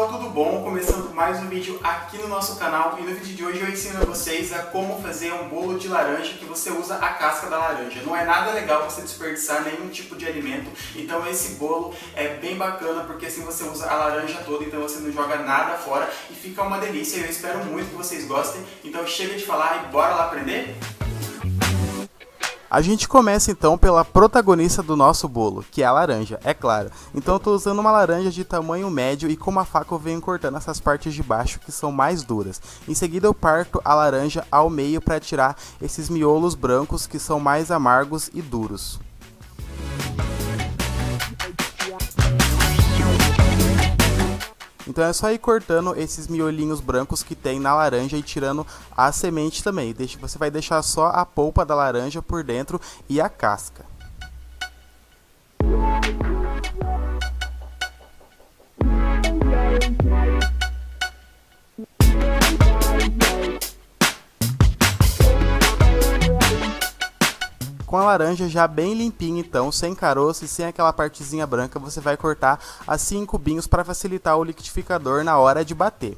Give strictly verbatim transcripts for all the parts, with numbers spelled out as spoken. pessoal, tudo bom? Começando mais um vídeo aqui no nosso canal e no vídeo de hoje eu ensino a vocês a como fazer um bolo de laranja que você usa a casca da laranja. Não é nada legal você desperdiçar nenhum tipo de alimento, então esse bolo é bem bacana porque assim você usa a laranja toda, então você não joga nada fora e fica uma delícia. Eu espero muito que vocês gostem, então chega de falar e bora lá aprender? A gente começa então pela protagonista do nosso bolo, que é a laranja, é claro. Então eu estou usando uma laranja de tamanho médio e com uma faca eu venho cortando essas partes de baixo que são mais duras. Em seguida eu parto a laranja ao meio para tirar esses miolos brancos que são mais amargos e duros. Então é só ir cortando esses miolinhos brancos que tem na laranja e tirando a semente também. Você vai deixar só a polpa da laranja por dentro e a casca. Com a laranja já bem limpinha então, sem caroço e sem aquela partezinha branca, você vai cortar assim em cubinhos para facilitar o liquidificador na hora de bater.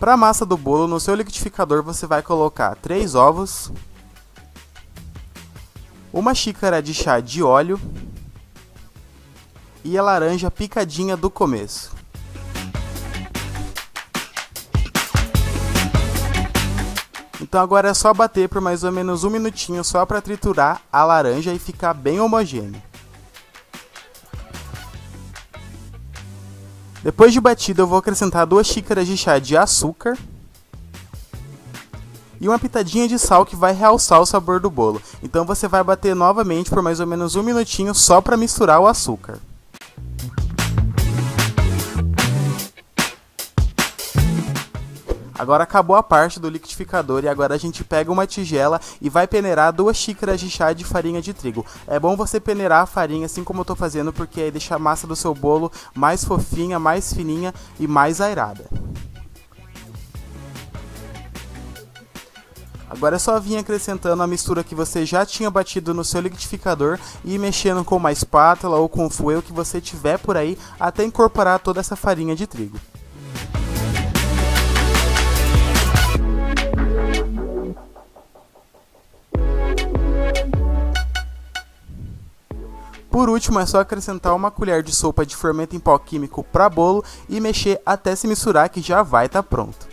Para a massa do bolo, no seu liquidificador você vai colocar três ovos, uma xícara de chá de óleo e a laranja picadinha do começo. Então agora é só bater por mais ou menos um minutinho só para triturar a laranja e ficar bem homogêneo. Depois de batido eu vou acrescentar duas xícaras de chá de açúcar e uma pitadinha de sal que vai realçar o sabor do bolo. Então você vai bater novamente por mais ou menos um minutinho só para misturar o açúcar. Agora acabou a parte do liquidificador e agora a gente pega uma tigela e vai peneirar duas xícaras de chá de farinha de trigo. É bom você peneirar a farinha assim como eu estou fazendo, porque aí deixa a massa do seu bolo mais fofinha, mais fininha e mais aerada. Agora é só vir acrescentando a mistura que você já tinha batido no seu liquidificador e ir mexendo com uma espátula ou com um fuel que você tiver por aí até incorporar toda essa farinha de trigo. Por último, é só acrescentar uma colher de sopa de fermento em pó químico para bolo e mexer até se misturar, que já vai estar pronto.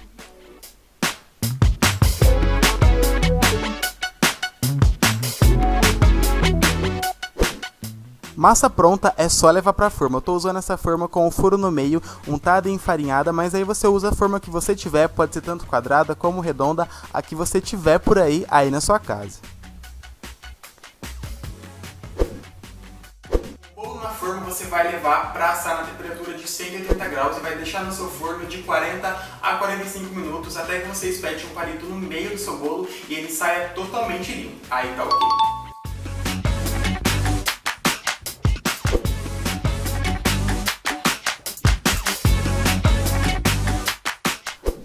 Massa pronta é só levar para a forma. Eu estou usando essa forma com o furo no meio, untada e enfarinhada, mas aí você usa a forma que você tiver, pode ser tanto quadrada como redonda, a que você tiver por aí, aí na sua casa. Você vai levar para assar na temperatura de cento e oitenta graus e vai deixar no seu forno de quarenta a quarenta e cinco minutos até que você espete um palito no meio do seu bolo e ele saia totalmente limpo. Aí tá ok.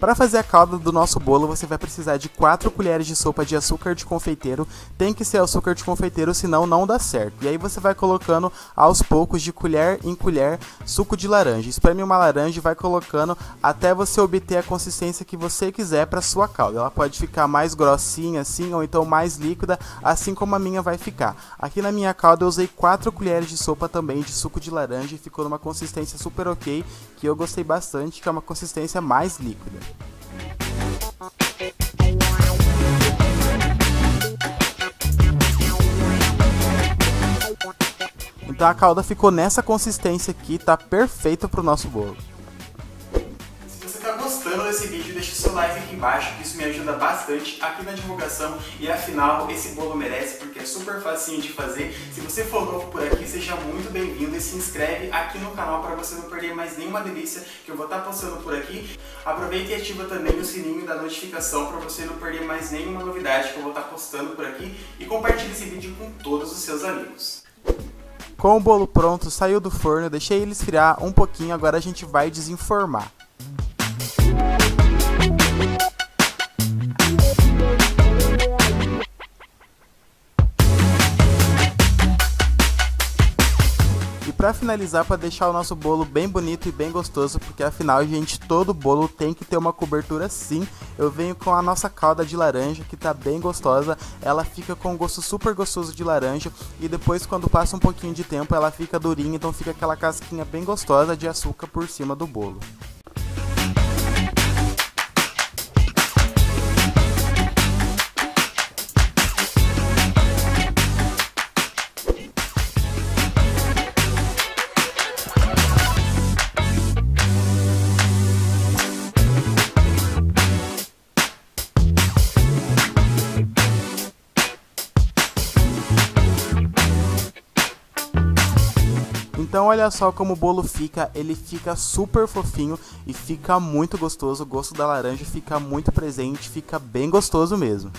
Para fazer a calda do nosso bolo, você vai precisar de quatro colheres de sopa de açúcar de confeiteiro. Tem que ser açúcar de confeiteiro, senão não dá certo. E aí você vai colocando aos poucos, de colher em colher, suco de laranja. Espreme uma laranja e vai colocando até você obter a consistência que você quiser para sua calda. Ela pode ficar mais grossinha assim, ou então mais líquida, assim como a minha vai ficar. Aqui na minha calda eu usei quatro colheres de sopa também de suco de laranja e ficou numa consistência super ok, que eu gostei bastante, que é uma consistência mais líquida. Então a calda ficou nessa consistência aqui, tá perfeita pro nosso bolo. Se você tá gostando desse vídeo, deixa o seu like aqui embaixo, que isso me ajuda bastante aqui na divulgação. E afinal, esse bolo merece, porque é super facinho de fazer. Se você for novo por aqui, seja muito bem-vindo e se inscreve aqui no canal para você não perder mais nenhuma delícia que eu vou estar postando por aqui. Aproveita e ativa também o sininho da notificação para você não perder mais nenhuma novidade que eu vou estar postando por aqui. E compartilhe esse vídeo com todos os seus amigos. Com o bolo pronto, saiu do forno, eu deixei ele esfriar um pouquinho, agora a gente vai desenformar. pra finalizar, pra deixar o nosso bolo bem bonito e bem gostoso, porque afinal, gente, todo bolo tem que ter uma cobertura sim. Eu venho com a nossa calda de laranja, que tá bem gostosa. Ela fica com um gosto super gostoso de laranja e depois, quando passa um pouquinho de tempo, ela fica durinha, então fica aquela casquinha bem gostosa de açúcar por cima do bolo. Então olha só como o bolo fica, ele fica super fofinho e fica muito gostoso, o gosto da laranja fica muito presente, fica bem gostoso mesmo.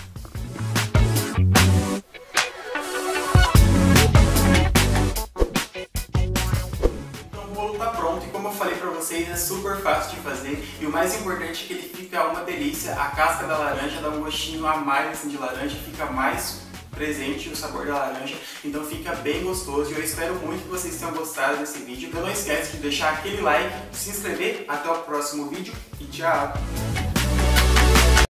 Então o bolo tá pronto e, como eu falei pra vocês, é super fácil de fazer e o mais importante é que ele fica uma delícia. A casca da laranja dá um gostinho a mais assim, de laranja, fica mais presente o sabor da laranja, então fica bem gostoso e eu espero muito que vocês tenham gostado desse vídeo. Então não esquece de deixar aquele like, se inscrever, até o próximo vídeo e tchau!